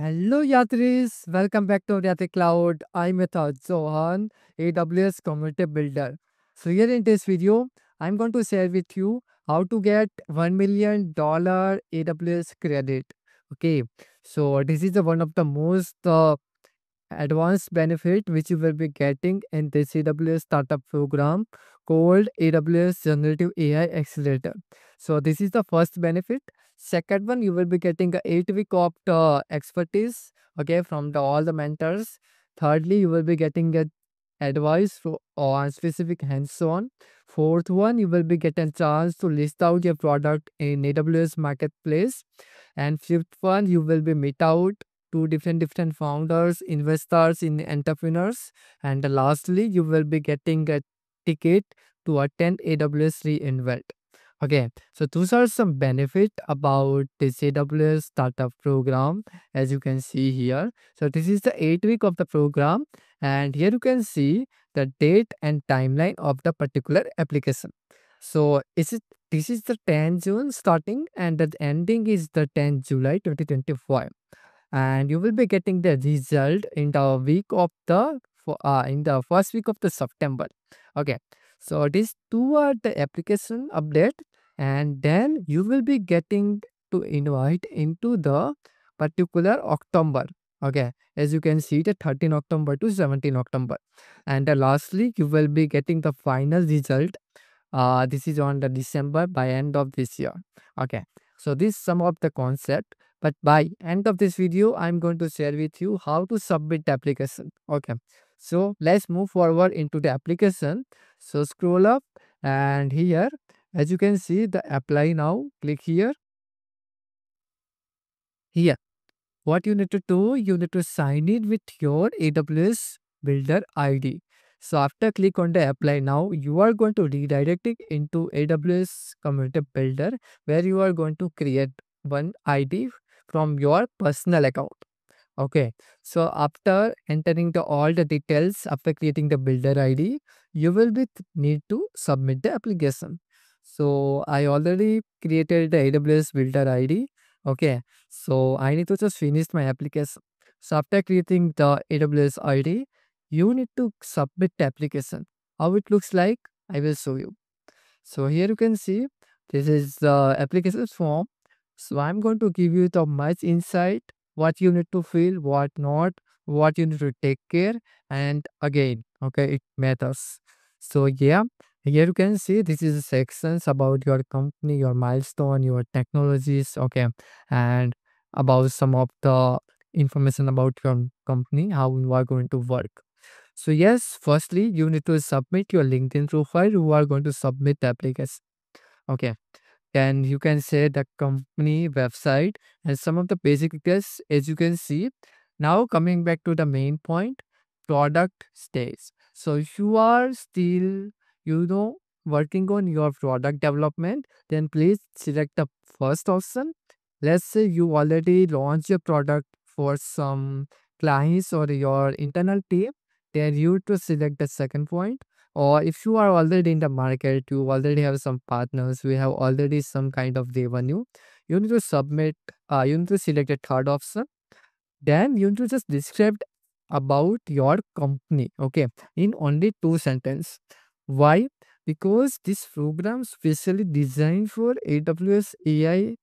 Hello Yatris, welcome back to Yatri Cloud. I'm Yatharth Chauhan, AWS Community Builder. So here in this video, I'm going to share with you how to get $1 million AWS credit. Okay, so this is one of the most advanced benefit which you will be getting in this AWS Startup Program called AWS Generative AI Accelerator. So this is the first benefit. Second one, you will be getting 8 weeks of expertise, okay, from all the mentors. Thirdly, you will be getting advice on specific hands-on. Fourth one, you will be getting a chance to list out your product in AWS Marketplace. And fifth one, you will be meet out to different founders, investors, in entrepreneurs. And lastly, you will be getting a ticket to attend AWS reinvent. Okay, so those are some benefits about this AWS Startup Program, as you can see here. So this is the 8 weeks of the program, and here you can see the date and timeline of the particular application. So this is the 10 June starting, and the ending is the 10 July 2025. And you will be getting the result in the week of the first week of the September. Okay, so these two are the application update. And then you will be getting to invite into the particular October. Okay, as you can see, the 13 October to 17 October. And lastly, you will be getting the final result. This is on the December, by end of this year. Okay, so this is some of the concept. But by end of this video, I'm going to share with you how to submit the application. Okay, so let's move forward into the application. So scroll up, and here, as you can see, the apply now, click here. Here, what you need to do, you need to sign in with your AWS Builder ID. So after click on the apply now, you are going to redirect it into AWS Community Builder, where you are going to create one ID from your personal account. Okay, so after entering all the details, after creating the Builder ID, you will need to submit the application. So I already created the AWS Builder ID. Okay, so I need to just finish my application. So after creating the AWS ID, you need to submit the application. How it looks like, I will show you. So here you can see, this is the application form. So I'm going to give you the much insight, what you need to fill, what not, what you need to take care, and again, okay, it matters. So yeah, here you can see this is sections about your company, your milestone, your technologies, okay, and about some of the information about your company, how you are going to work. So yes, firstly, you need to submit your LinkedIn profile. You are going to submit the application. Okay, then you can say the company website and some of the basic details, as you can see. Now coming back to the main point, product stage. So if you are still working on your product development, then please select the first option. Let's say you already launched your product for some clients or your internal team, then you need to select the second point. Or if you are already in the market, you already have some partners, we have already some kind of revenue, you need to submit, you need to select a third option. Then you need to just describe about your company, okay, in only 2 sentences. Why? Because this program specially designed for AWS AI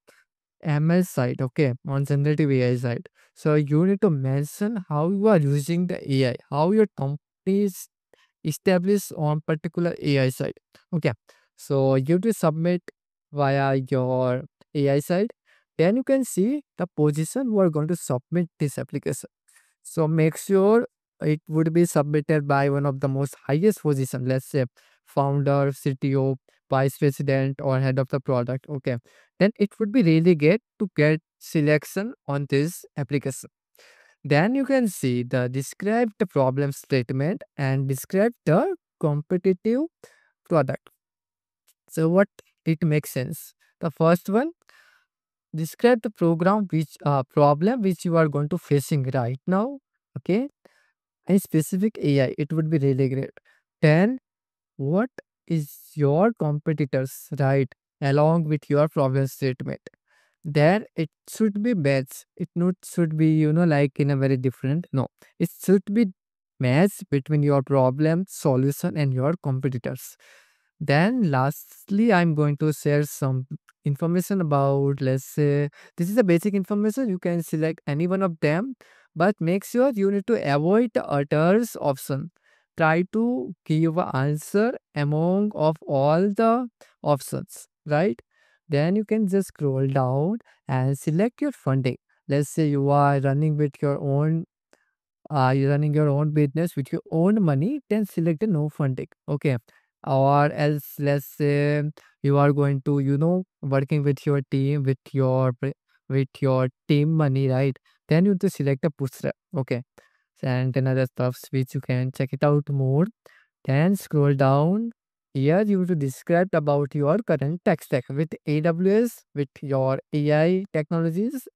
ML side, okay, on generative AI side. So you need to mention how you are using the AI, how your company is established on particular AI side. Okay, so you will submit via your AI side. Then you can see the position we are going to submit this application. So make sure it would be submitted by one of the most highest position, let's say founder, CTO, vice president, or head of the product. Okay, then it would be really good to get selection on this application. Then you can see the describe the problem statement and describe the competitive product. So what it makes sense. The first one, describe the program which problem which you are going to facing right now. Okay, and specific AI, it would be really great. Then what is your competitors, right, along with your problem statement. there it should be match. It not should be, like in a very different. No, it should be match between your problem, solution and your competitors. Then lastly, I'm going to share some information about, let's say, this is the basic information. You can select any one of them, but make sure you need to avoid the others option. Try to give an answer among of all the options, right? Then you can just scroll down and select your funding. Let's say you are running with your own business with your own money, then select the no funding. Okay. Or else, let's say you are going to, working with your team, with your team money, right? Then you just select a push. Okay. And another stuff which you can check it out more. Then scroll down. Here you to describe about your current tech stack with AWS, with your AI technologies,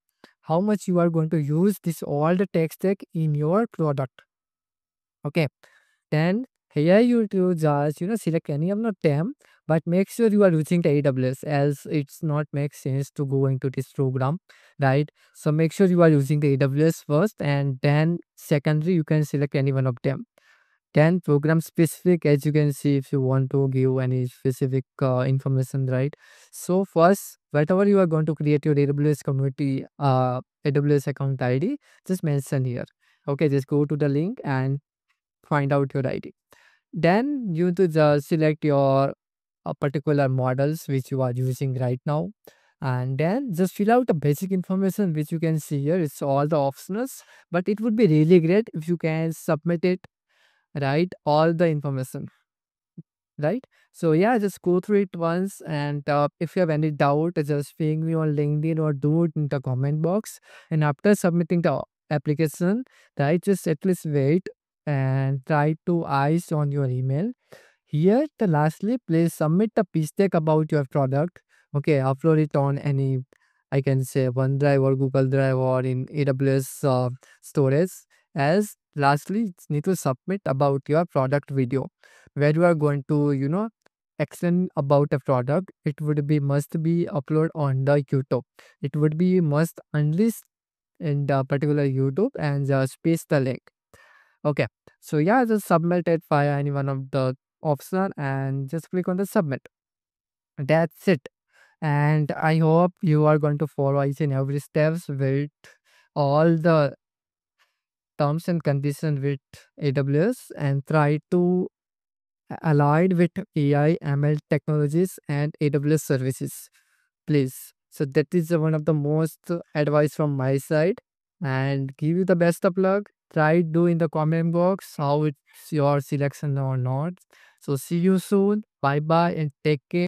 how much you are going to use this all the tech stack in your product. Okay. Then here you to just, select any of them, but make sure you are using the AWS, as it's not make sense to go into this program, right? So make sure you are using the AWS first, and then secondary, you can select any one of them. Then program specific, as you can see, if you want to give any specific information, right? So first, whatever you are going to create your AWS community, AWS account ID, just mention here. Okay, just go to the link and find out your ID. Then you to just select your particular models which you are using right now, and then just fill out the basic information which you can see here. It's all the optionals, but it would be really great if you can submit it, right? All the information, right? So yeah, just go through it once, and if you have any doubt, just ping me on LinkedIn or do it in the comment box. And after submitting the application, right, just at least wait and try to eyes on your email. Here, lastly, please submit the pitch deck about your product. Okay, upload it on any, I can say, OneDrive or Google Drive or in AWS storage. As lastly, you need to submit about your product video, where you are going to, explain about a product. It would be must be upload on the YouTube. It would be must unlist in the particular YouTube and just paste the link. Okay, so yeah, just submit it via any one of the option and just click on the submit. That's it. And I hope you are going to follow each and every steps with all the terms and conditions with AWS and try to align with AI, ML technologies and AWS services, please. So that is one of the most advice from my side, and give you the best of luck. Try do in the comment box how it's your selection or not. So see you soon. Bye bye and take care.